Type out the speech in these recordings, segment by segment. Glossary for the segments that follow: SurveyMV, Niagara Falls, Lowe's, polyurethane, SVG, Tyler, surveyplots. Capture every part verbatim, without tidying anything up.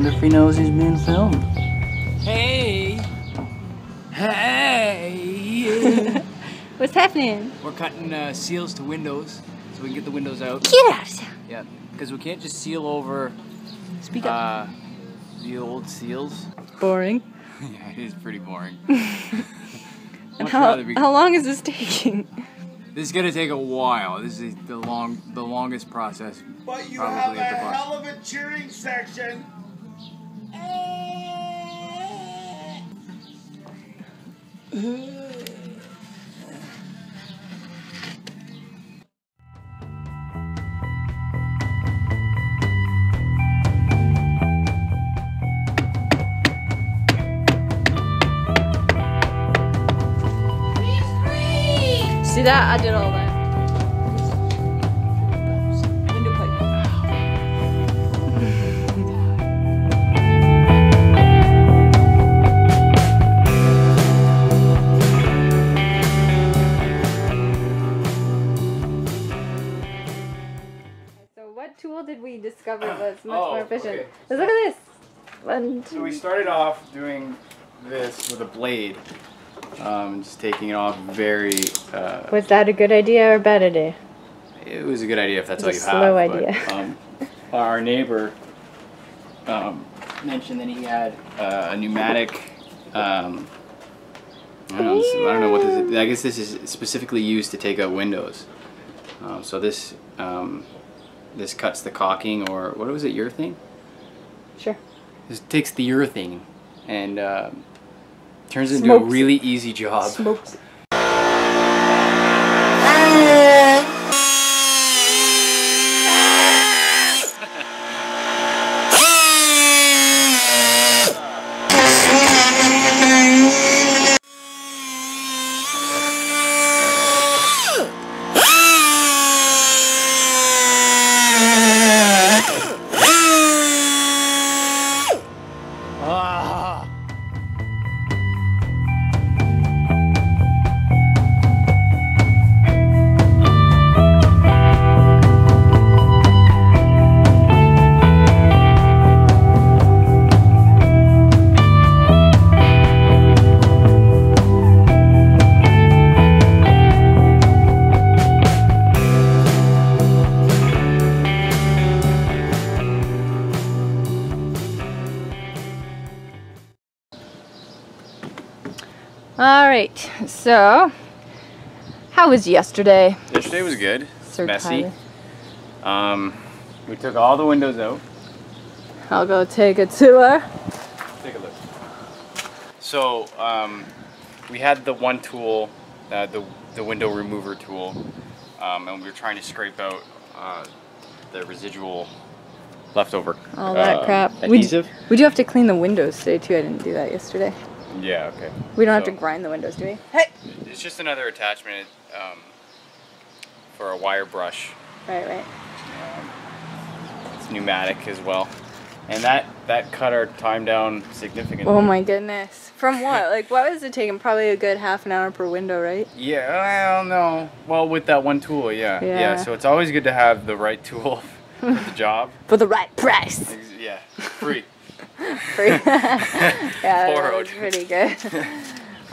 Wonder if he knows he's being filmed. Hey! Hey! What's happening? We're cutting uh, seals to windows so we can get the windows out. Get out! Yeah, because we can't just seal over Speak up. Uh, the old seals. Boring. Yeah, it is pretty boring. And how, be... how long is this taking? This is gonna take a while. This is the long, the longest process. But you have a hell of a cheering section. See that? I did all that. Discovered was much oh, more efficient. Okay. Let's look at this. One, two. So we started off doing this with a blade, um, just taking it off very. Uh, was that a good idea or a bad idea? It was a good idea if that's all you have. Slow idea. But, um, our neighbor um, mentioned that he had uh, a pneumatic. Um, I, don't know, yeah. I don't know what this is. I guess this is specifically used to take out windows. Um, so this. Um, This cuts the caulking, or what was it, urethane? Sure. This takes the urethane and uh, turns it into a really easy job. Smokes it. Alright, so how was yesterday? Yesterday was good. Sir Messy. Um, we took all the windows out. I'll go take a tour. Take a look. So, um, we had the one tool, uh, the, the window remover tool, um, and we were trying to scrape out uh, the residual leftover all that uh, crap. Adhesive. We do have to clean the windows today too. I didn't do that yesterday. Yeah, okay. We don't so, have to grind the windows, do we? Hey! It's just another attachment um, for a wire brush. Right, right. Um, it's pneumatic as well. And that, that cut our time down significantly. Oh my goodness. From what? Like, what was it taking? Probably a good half an hour per window, right? Yeah, well, no. Well, with that one tool, yeah. Yeah, yeah, so it's always good to have the right tool for the job. For the right price. Yeah, free. Yeah, Borrowed. That was pretty good.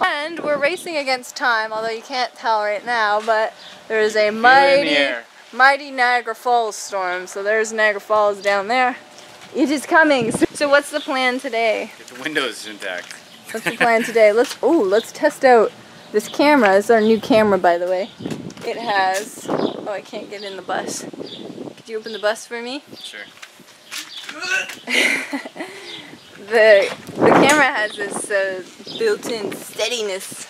And we're racing against time, although you can't tell right now, but there is a mighty, mighty Niagara Falls storm. So there's Niagara Falls down there. It is coming. So what's the plan today? Get the windows intact. What's the plan today? Let's oh, let's test out this camera. This is our new camera, by the way. It has. Oh, I can't get in the bus. Could you open the bus for me? Sure. The, the camera has this uh, built-in steadiness.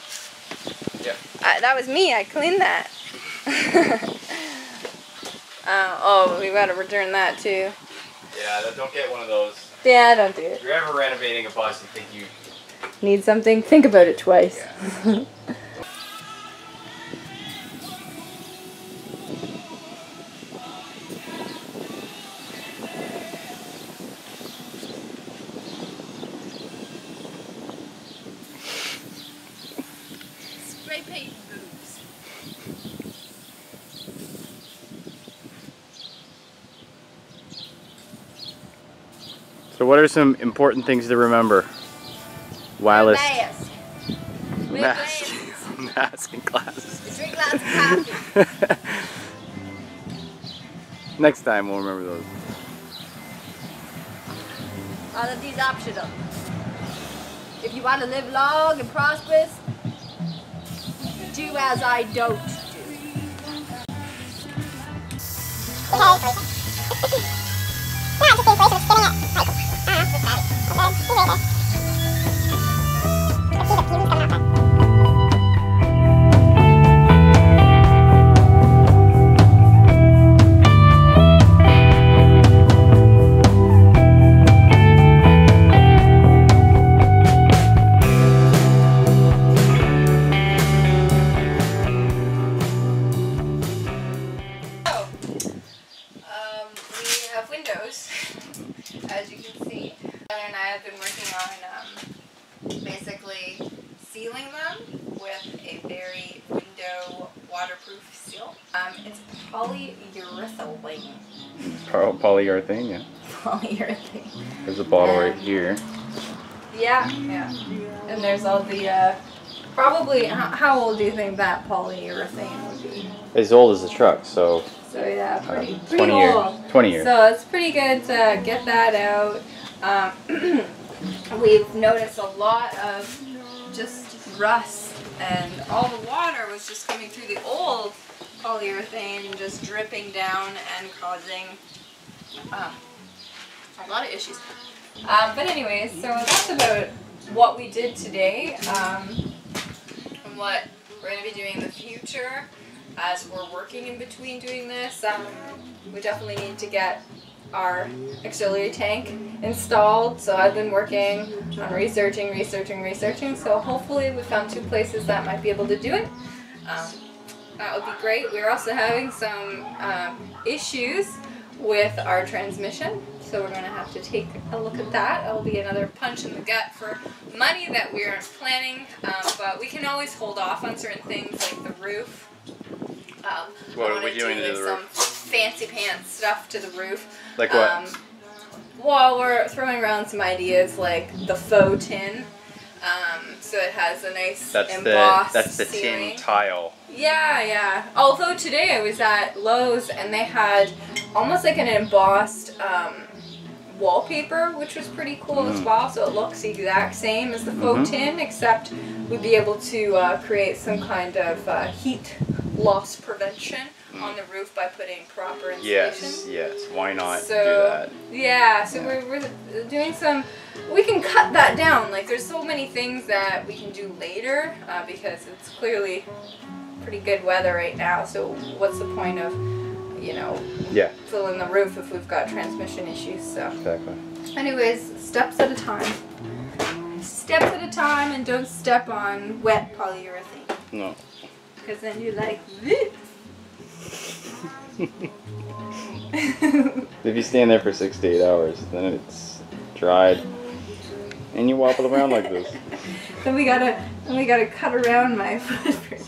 Yeah. I, that was me. I cleaned that. uh, oh, we gotta return that too. Yeah, don't get one of those. Yeah, don't do it. If you're ever renovating a bus and think you need something, think about it twice. Yeah. So what are some important things to remember? While it's mask. Mask. Mask and glasses. Drink lots of coffee. Next time we'll remember those. All of these optional. If you want to live long and prosperous, do as I don't do. As you can see, Tyler and I have been working on um, basically sealing them with a very window waterproof seal. Um, it's polyurethane. Oh, polyurethane, yeah. Polyurethane. There's a bottle um, right here. Yeah, yeah. And there's all the, uh, probably, how old do you think that polyurethane would be? As old as the truck, so. So yeah, pretty, uh, pretty old. twenty years. So it's pretty good to get that out. Um, we've noticed a lot of just rust, and all the water was just coming through the old polyurethane and just dripping down and causing uh, a lot of issues. Um, but anyways, so that's about what we did today um, and what we're going to be doing in the future. As we're working in between doing this, um, we definitely need to get our auxiliary tank installed. So I've been working on researching, researching, researching. So hopefully we found two places that might be able to do it. Um, that would be great. We're also having some um, issues with our transmission. So we're going to have to take a look at that. It'll be another punch in the gut for money that we aren't planning. Um, but we can always hold off on certain things like the roof. Um, what are we doing to the roof? I wanted to do some fancy pants stuff to the roof. Like what? Um, well, we're throwing around some ideas like the faux tin. Um, so it has a nice that's embossed the, That's the ceiling. Tin tile. Yeah, yeah. Although today I was at Lowe's and they had almost like an embossed um, wallpaper, which was pretty cool mm. as well. So it looks the exact same as the faux mm-hmm. tin, except we'd be able to uh, create some kind of uh, heat loss prevention mm. on the roof by putting proper insulation. Yes, yes. Why not so, do that? Yeah, so yeah. We're, we're doing some, we can cut that down. Like there's so many things that we can do later uh, because it's clearly pretty good weather right now. So what's the point of, you know, yeah. filling the roof if we've got transmission issues? So. Exactly. Anyways, steps at a time. Steps at a time and don't step on wet polyurethane. No. Because then you're like, if you stand there for six to eight hours, then it's dried, and you wobble around like this. Then we gotta, then we gotta cut around my footprint.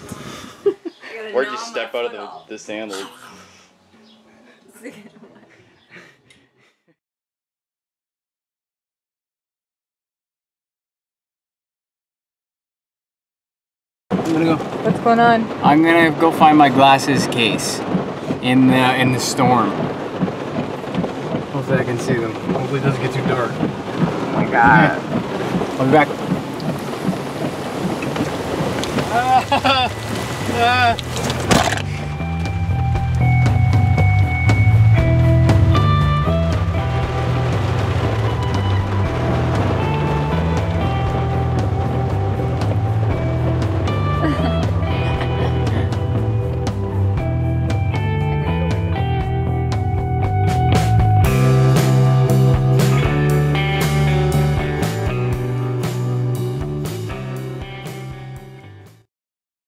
Or just step out of the, the sandals. I'm gonna go. What's going on? I'm gonna go find my glasses case in the in the storm. Hopefully I can see them. Hopefully it doesn't get too dark. Oh my god. I'll be back. Ah, ah.